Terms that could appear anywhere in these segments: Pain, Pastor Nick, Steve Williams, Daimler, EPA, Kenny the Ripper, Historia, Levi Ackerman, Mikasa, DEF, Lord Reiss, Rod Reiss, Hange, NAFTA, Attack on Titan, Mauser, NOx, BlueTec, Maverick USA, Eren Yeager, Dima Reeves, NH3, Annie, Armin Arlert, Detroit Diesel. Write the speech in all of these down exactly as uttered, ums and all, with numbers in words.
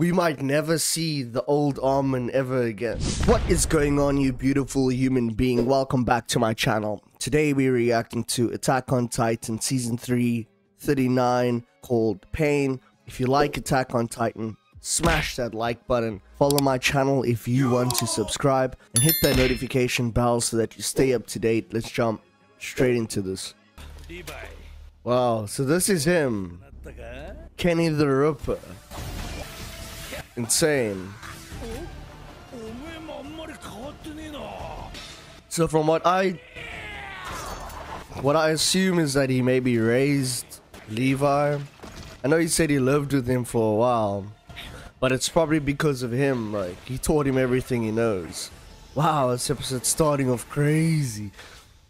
We might never see the old Armin ever again. What is going on, you beautiful human being? Welcome back to my channel. Today we're reacting to Attack on Titan Season three thirty-nine, called Pain. If you like Attack on Titan, smash that like button. Follow my channel if you want to subscribe. And hit that notification bell so that you stay up to date. Let's jump straight into this. Wow, so this is him. Kenny the Ripper. Insane. So from what I what I assume is that he maybe raised Levi. I know he said he lived with him for a while, but it's probably because of him. Like, he taught him everything he knows. Wow, this episode's starting off crazy,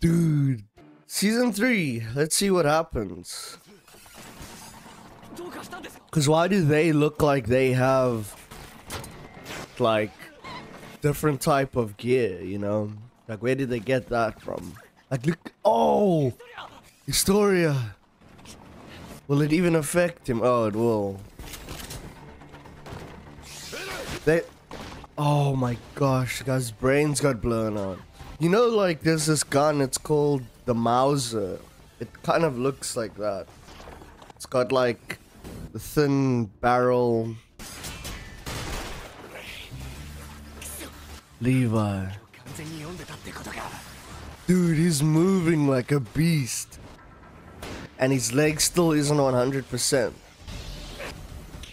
dude. Season three, let's see what happens. Because why do they look like they have, like, different type of gear, you know? Like, where did they get that from? Like, look. Oh! Historia! Will it even affect him? Oh, it will. They... Oh my gosh, the guy's brains got blown out. You know, like, there's this gun, it's called the Mauser. It kind of looks like that. It's got, like, the thin barrel. Levi. Dude, he's moving like a beast. And his leg still isn't one hundred percent.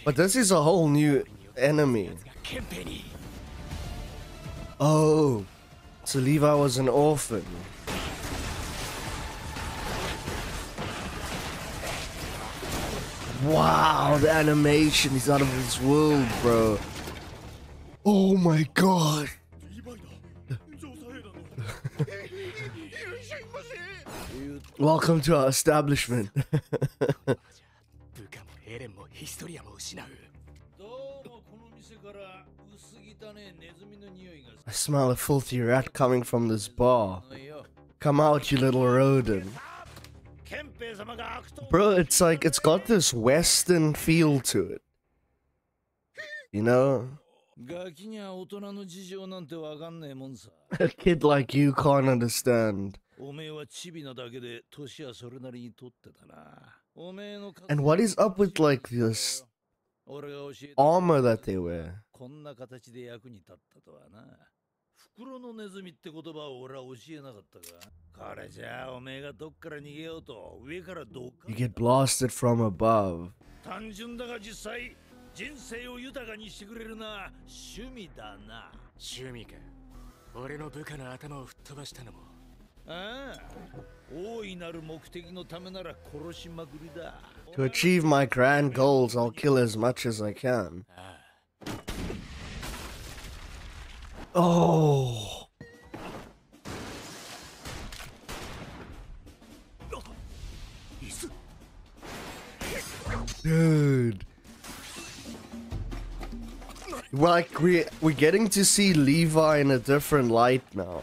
But this is a whole new enemy. Oh, so Levi was an orphan. Wow, the animation is out of this world, bro. Oh my god. Welcome to our establishment. I smell a filthy rat coming from this bar. Come out, you little rodent. Bro, it's like, it's got this Western feel to it, you know? A kid like you can't understand. And what is up with, like, this armor that they wear? You get blasted from above. To achieve my grand goals, I'll kill as much as I can. Oh. Dude, like, we we're getting to see Levi in a different light now,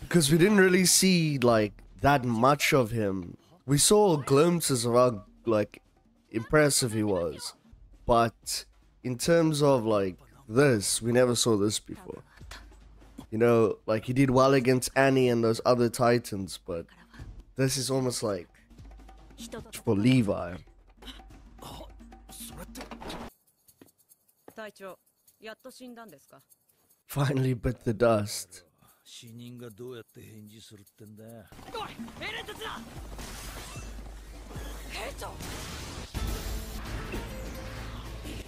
because we didn't really see, like, that much of him. We saw glimpses of how, like, impressive he was, but in terms of, like, this, we never saw this before. You know, like, he did well against Annie and those other Titans, but this is almost like for Levi. Finally bit the dust.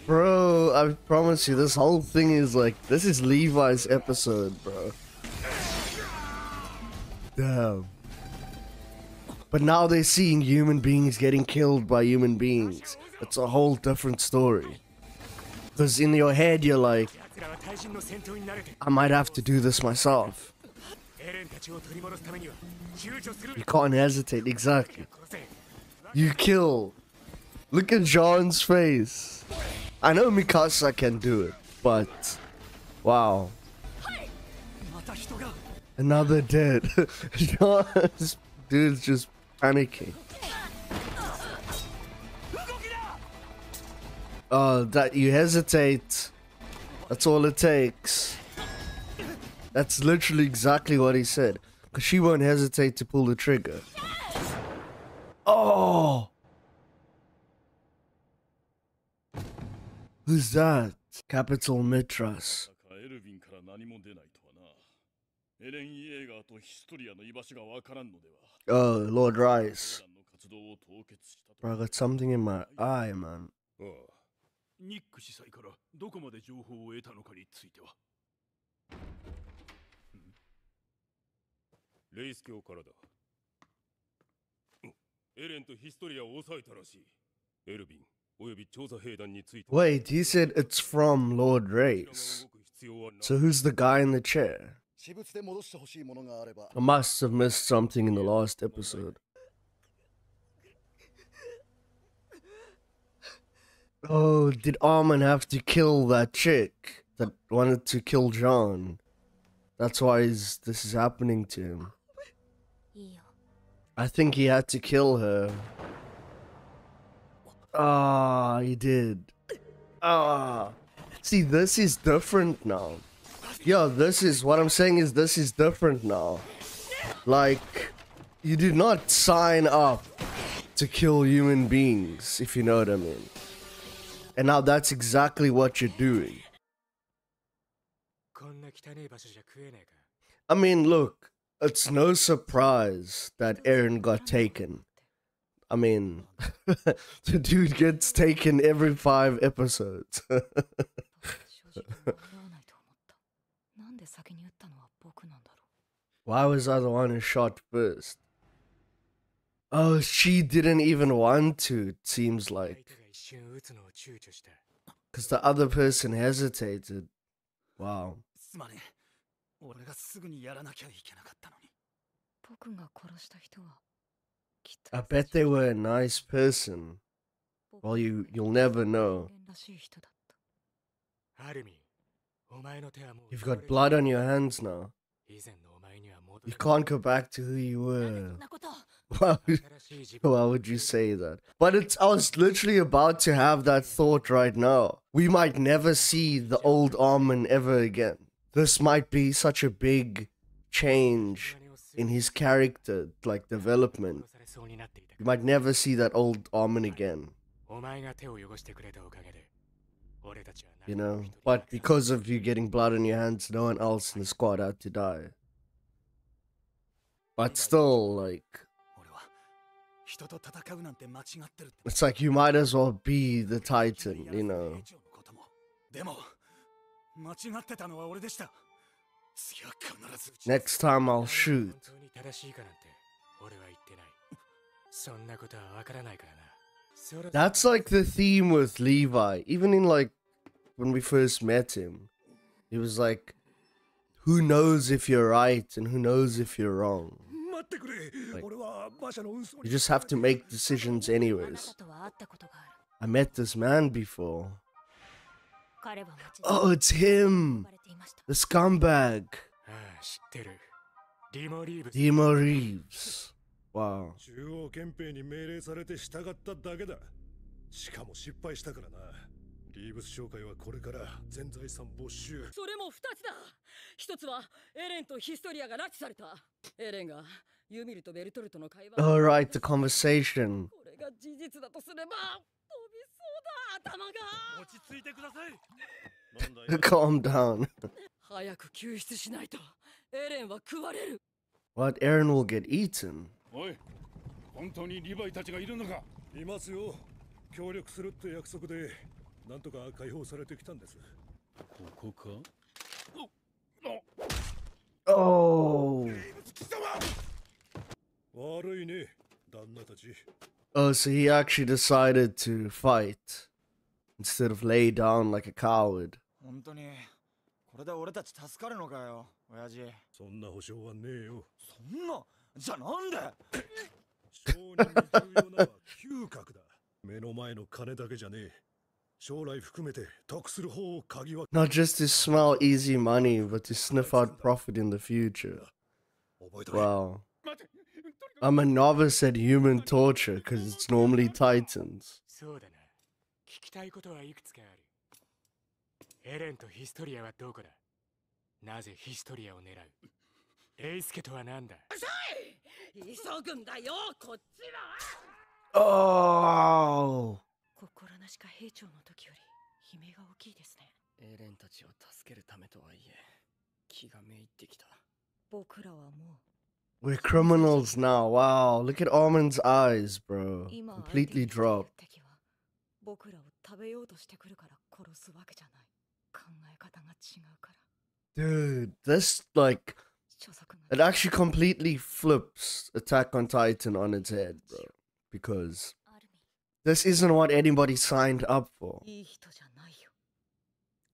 Bro, I promise you, this whole thing is like, this is Levi's episode, bro. Damn. But now they're seeing human beings getting killed by human beings. It's a whole different story. Because in your head, you're like, I might have to do this myself. You can't hesitate, exactly. You kill. Look at John's face. I know Mikasa can do it, but wow. Another dead. John's dude's just panicking. Oh, that you hesitate. That's all it takes. That's literally exactly what he said. Because she won't hesitate to pull the trigger. Yes! Oh! Who's that? Capital Mitras. Oh, Lord Reiss. Bro, I got something in my eye, man. Wait, he said it's from Lord Reiss. So who's the guy in the chair? I must have missed something in the last episode. Oh, did Armin have to kill that chick that wanted to kill John? That's why he's, this is happening to him. I think he had to kill her. Ah, he did. Ah. See, this is different now. Yeah, this is, what I'm saying is this is different now. Like, you did not sign up to kill human beings, if you know what I mean. And now that's exactly what you're doing. I mean, look, it's no surprise that Eren got taken. I mean, the dude gets taken every five episodes. Why was I the one who shot first? Oh, she didn't even want to, it seems like. Because the other person hesitated. Wow. I bet they were a nice person. Well, you, you'll never know. You've got blood on your hands now. You can't go back to who you were. Why would, why would you say that? But it's, I was literally about to have that thought right now. We might never see the old Armin ever again. This might be such a big change in his character, like development. You might never see that old Armin again. You know, but because of you getting blood on your hands, no one else in the squad had to die. But still, like, it's like you might as well be the Titan, you know. Next time I'll shoot. That's like the theme with Levi. Even in like when we first met him, he was like, who knows if you're right and who knows if you're wrong? Like, you just have to make decisions anyways. I met this man before. Oh, it's him! The scumbag! Dima Reeves. Wow. Oh, right, the conversation. Calm down. What? Eren will get eaten. Oh. Oh, so he actually decided to fight instead of lay down like a coward. Not just to smell easy money, but to sniff out profit in the future. Wow. I'm a novice at human torture because it's normally Titans. 聞きたいことはいくつかある。エレンとヒストリアはどこだ。なぜヒストリアを狙う。レイスケとは何だ。急ぐんだよ、こっちだ。おお。心なしか兵長の時より悲鳴が大きいですね。エレンたちを助けるためとはいえ、気がめいってきた。僕らはもう。We're criminals now. Wow, look at Armin's eyes, bro. Completely dropped. Dude, this, like, it actually completely flips Attack on Titan on its head, bro. Because this isn't what anybody signed up for.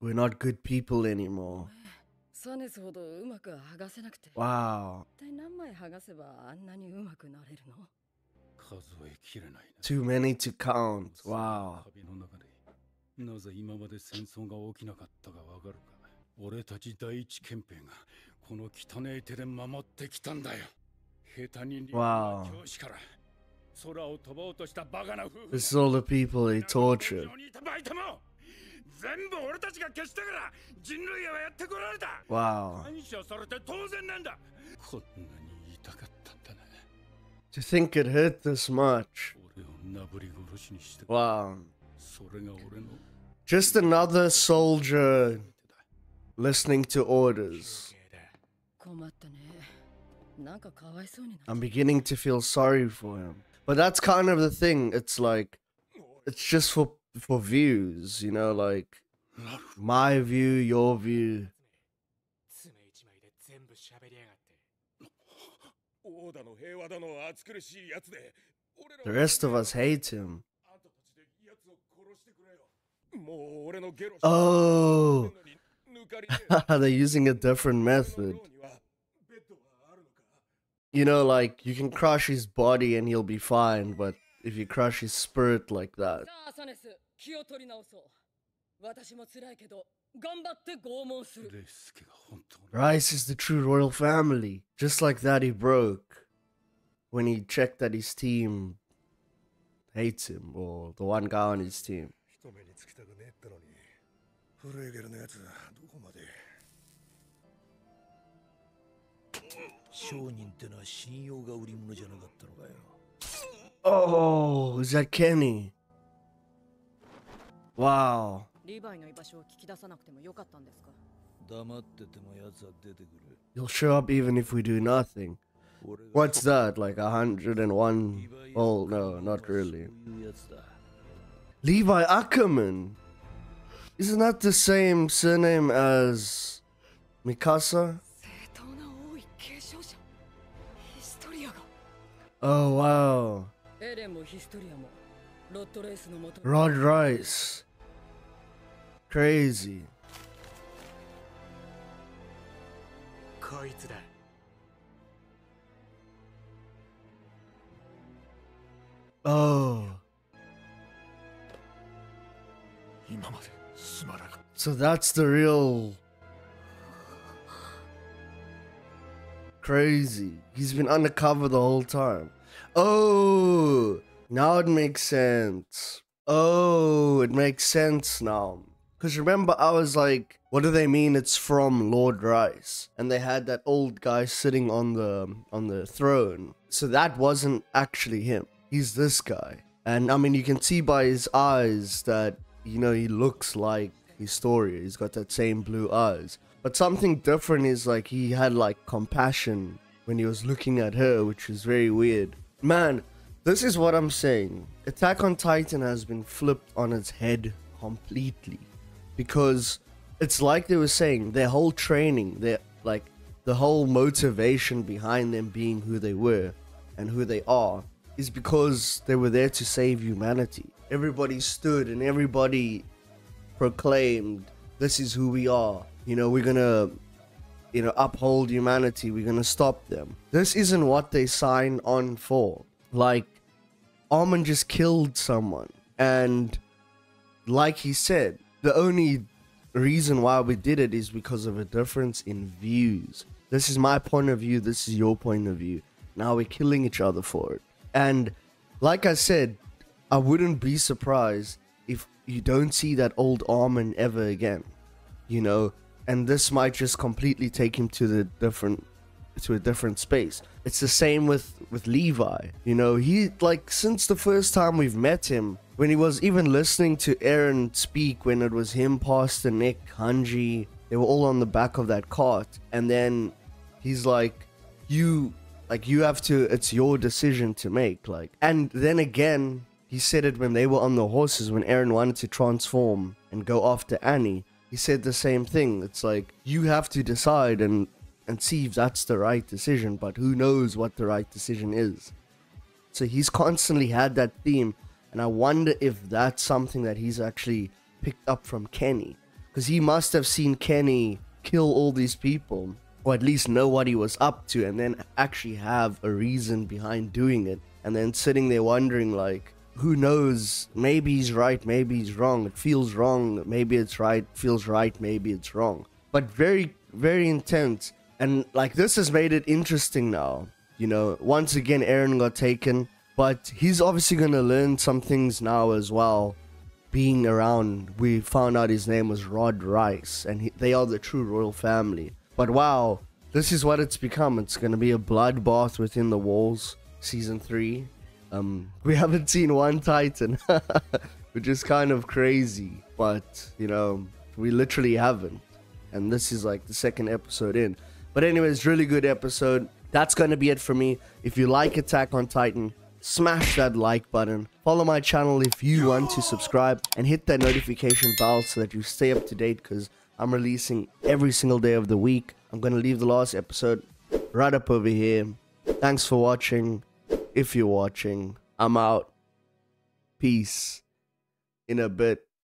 We're not good people anymore. Wow. Too many to count. Wow. Wow. This is all the people they tortured. Wow. To think it hurt this much. Wow. Just another soldier listening to orders. I'm beginning to feel sorry for him. But that's kind of the thing. It's like, it's just for for views, you know, like my view, your view. The rest of us hate him. Oh, they're using a different method. You know, like you can crush his body and he'll be fine, but if you crush his spirit like that. Reiss is the true royal family. Just like that, he broke when he checked that his team hates him, or the one guy on his team. Oh, is that Kenny? Wow. He'll show up even if we do nothing. What's that? Like a hundred and one? Oh, no, not really. Levi Ackerman? Isn't that the same surname as Mikasa? Oh, wow. Rod Reiss. Crazy. Oh. So that's the real crazy. He's been undercover the whole time. Oh, now it makes sense. Oh, it makes sense now. Because remember, I was like, what do they mean it's from Lord Reiss? And they had that old guy sitting on the on the throne. So that wasn't actually him. He's this guy. And I mean, you can see by his eyes that, you know, he looks like Historia. He's got that same blue eyes. But something different is like he had like compassion when he was looking at her, which is very weird. Man, this is what I'm saying. Attack on Titan has been flipped on its head completely. Because it's like they were saying, their whole training, their like the whole motivation behind them being who they were and who they are is because they were there to save humanity. Everybody stood and everybody proclaimed, this is who we are. You know, we're gonna, you know, uphold humanity. We're gonna stop them. This isn't what they signed on for. Like, Armin just killed someone. And like he said, the only reason why we did it is because of a difference in views. This is my point of view. This is your point of view. Now we're killing each other for it. And like I said, I wouldn't be surprised if you don't see that old Armin ever again, you know, and this might just completely take him to the different, to a different space. It's the same with with Levi, you know. He, like, since the first time we've met him, when he was even listening to Eren speak, when it was him, Pastor Nick, Hange, they were all on the back of that cart, and then he's like, you, like, you have to, it's your decision to make, like. And then again, he said it when they were on the horses, when Eren wanted to transform and go after Annie, he said the same thing. It's like, you have to decide and and see if that's the right decision, but who knows what the right decision is. So he's constantly had that theme, and I wonder if that's something that he's actually picked up from Kenny, because he must have seen Kenny kill all these people, or at least know what he was up to, and then actually have a reason behind doing it, and then sitting there wondering, like, who knows, maybe he's right, maybe he's wrong, it feels wrong, maybe it's right, feels right, maybe it's wrong. But very, very intense. And, like, this has made it interesting now, you know. Once again, Eren got taken, but he's obviously going to learn some things now as well. Being around, we found out his name was Rod Reiss, and he, they are the true royal family. But wow, this is what it's become. It's going to be a bloodbath within the walls, Season three. Um, we haven't seen one Titan, which is kind of crazy, but, you know, we literally haven't. And this is, like, the second episode in. But anyways, really good episode. That's going to be it for me. If you like Attack on Titan, smash that like button. Follow my channel if you want to subscribe. And hit that notification bell so that you stay up to date, because I'm releasing every single day of the week. I'm going to leave the last episode right up over here. Thanks for watching. If you're watching, I'm out. Peace. In a bit.